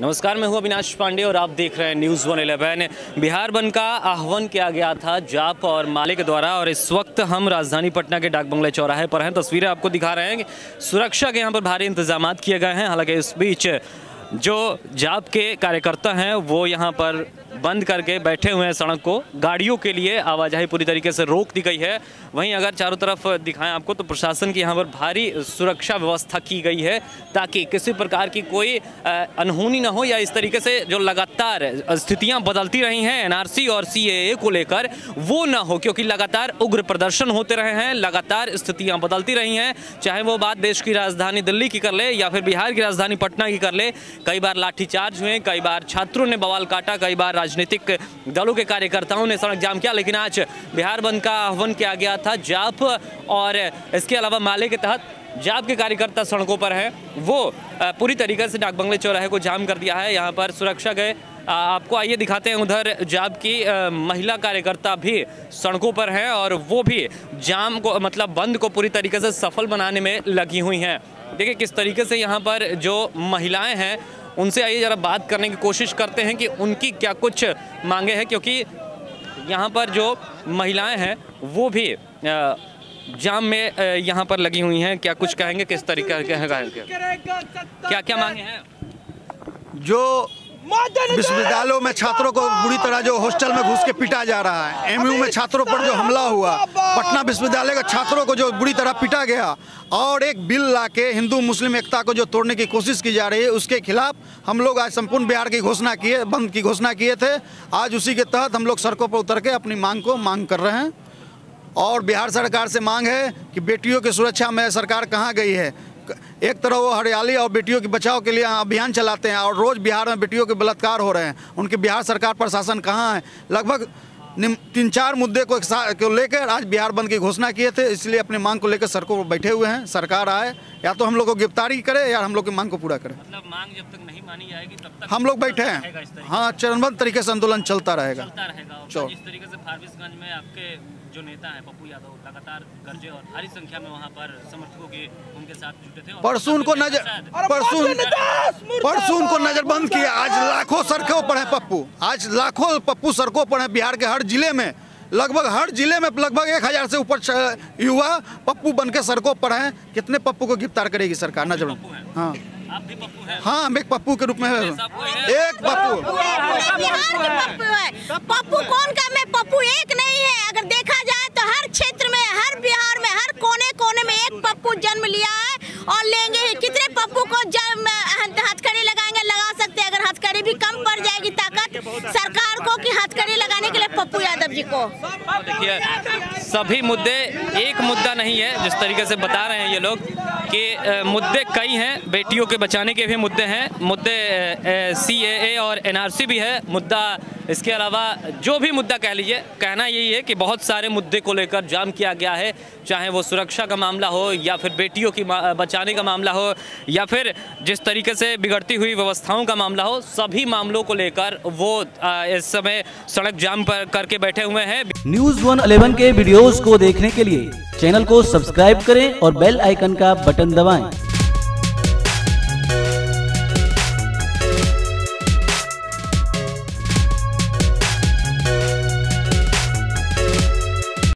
नमस्कार, मैं हूं अविनाश पांडे और आप देख रहे हैं न्यूज़ 111। बिहार बंद का आह्वान किया गया था जाप और माले के द्वारा, और इस वक्त हम राजधानी पटना के डाक बंगला चौराहे पर हैं। तस्वीरें आपको दिखा रहे हैं कि सुरक्षा के यहां पर भारी इंतजाम किए गए हैं। हालांकि इस बीच जो जाप के कार्यकर्ता हैं वो यहाँ पर बंद करके बैठे हुए हैं सड़क को, गाड़ियों के लिए आवाजाही पूरी तरीके से रोक दी गई है। वहीं अगर चारों तरफ दिखाएं आपको तो प्रशासन की यहाँ पर भारी सुरक्षा व्यवस्था की गई है ताकि किसी प्रकार की कोई अनहोनी ना हो, या इस तरीके से जो लगातार स्थितियाँ बदलती रही हैं एनआरसी और सीएए को लेकर वो ना हो, क्योंकि लगातार उग्र प्रदर्शन होते रहे हैं, लगातार स्थितियाँ बदलती रही हैं। चाहे वो बात देश की राजधानी दिल्ली की कर ले या फिर बिहार की राजधानी पटना की कर ले, कई बार लाठीचार्ज हुए, कई बार छात्रों ने बवाल काटा, कई बार राजनीतिक दलों के कार्यकर्ताओं ने सड़क जाम किया। लेकिन आज बिहार बंद का आह्वान किया गया था जाप, और इसके अलावा माले के तहत जाप के कार्यकर्ता सड़कों पर हैं, वो पूरी तरीके से डाक बंगले चौराहे को जाम कर दिया है। यहाँ पर सुरक्षा गए आपको आइए दिखाते हैं। उधर जाप की महिला कार्यकर्ता भी सड़कों पर हैं और वो भी जाम को मतलब बंद को पूरी तरीके से सफल बनाने में लगी हुई हैं। देखिए किस तरीके से यहाँ पर जो महिलाएं हैं उनसे आइए ज़रा बात करने की कोशिश करते हैं कि उनकी क्या कुछ मांगे हैं, क्योंकि यहाँ पर जो महिलाएं हैं वो भी जाम में यहाँ पर लगी हुई हैं। क्या कुछ कहेंगे, किस तरीके के क्या क्या मांगे हैं? जो विश्वविद्यालयों में छात्रों को बुरी तरह जो हॉस्टल में घुस के पीटा जा रहा है, एमयू में छात्रों पर जो हमला हुआ, पटना विश्वविद्यालय के छात्रों को जो बुरी तरह पीटा गया, और एक बिल लाके हिंदू मुस्लिम एकता को जो तोड़ने की कोशिश की जा रही है, उसके खिलाफ हम लोग आज संपूर्ण बिहार की घोषणा किए, बंद की घोषणा किए थे। आज उसी के तहत हम लोग सड़कों पर उतर के अपनी मांग को मांग कर रहे हैं, और बिहार सरकार से मांग है कि बेटियों की सुरक्षा में सरकार कहाँ गई है। एक तरह वो हरियाली और बेटियों के बचाव के लिए अभियान चलाते हैं, और रोज़ बिहार में बेटियों के बलात्कार हो रहे हैं, उनके बिहार सरकार प्रशासन कहाँ है। लगभग 3-4 मुद्दे को लेकर आज बिहार बंद की घोषणा किए थे, इसलिए अपनी मांग को लेकर सड़कों पर बैठे हुए हैं। सरकार आए, या तो हम लोग को गिरफ्तारी करे या हम लोग की मांग को पूरा करे। मतलब मांग जब तक नहीं मानी जाएगी तब तक हम लोग बैठे हैं। हाँ, चरणबद्ध तरीके से आंदोलन चलता रहेगा। फारबिसगंज में आपके जो नेता हैं पप्पू यादव लगातार गरजे और भारी संख्या में वहां पर समर्थकों के उनके साथ जुटे थे। परसों को नजरबंद किया। आज लाखों सड़कों पर है पप्पू, आज लाखों पप्पू सड़कों पर है। बिहार के हर जिले में, लगभग हर जिले में लगभग 1000 से ऊपर युवा पप्पू बन के सड़कों पर हैं। कितने पप्पू को गिरफ्तार करेगी सरकार? नजरबंद। हाँ, आप भी पप्पू हैं? हाँ, मैं एक पप्पू के रूप में एक पप्पू है। पप्पू कौन का? मैं पप्पू एक नहीं है। अगर देखा जाए तो हर क्षेत्र में, हर बिहार में, हर कोने कोने में एक पप्पू जन्म लिया है और लेंगे ही। कितने पप्पू को हथकड़ी लगाएंगे? लगा सकते हैं, अगर हथकड़ी भी कम पड़ जाएगी ताकत सरकार को कि हथकड़ी लगाने के लिए पप्पू यादव जी को। देखिए सभी मुद्दे एक मुद्दा नहीं है, जिस तरीके से बता रहे हैं ये लोग कि मुद्दे कई हैं। बेटियों के बचाने के भी मुद्दे हैं, मुद्दे CAA और NRC भी है मुद्दा। इसके अलावा जो भी मुद्दा कह लीजिए, कहना यही है कि बहुत सारे मुद्दे को लेकर जाम किया गया है। चाहे वो सुरक्षा का मामला हो या फिर बेटियों की बचाने का मामला हो या फिर जिस तरीके से बिगड़ती हुई व्यवस्थाओं का मामला हो, सभी मामलों को लेकर वो इस समय सड़क जाम पर करके बैठे हुए हैं। न्यूज़ 111 के वीडियोज को देखने के लिए चैनल को सब्सक्राइब करें और बेल आइकन का बटन दबाएं।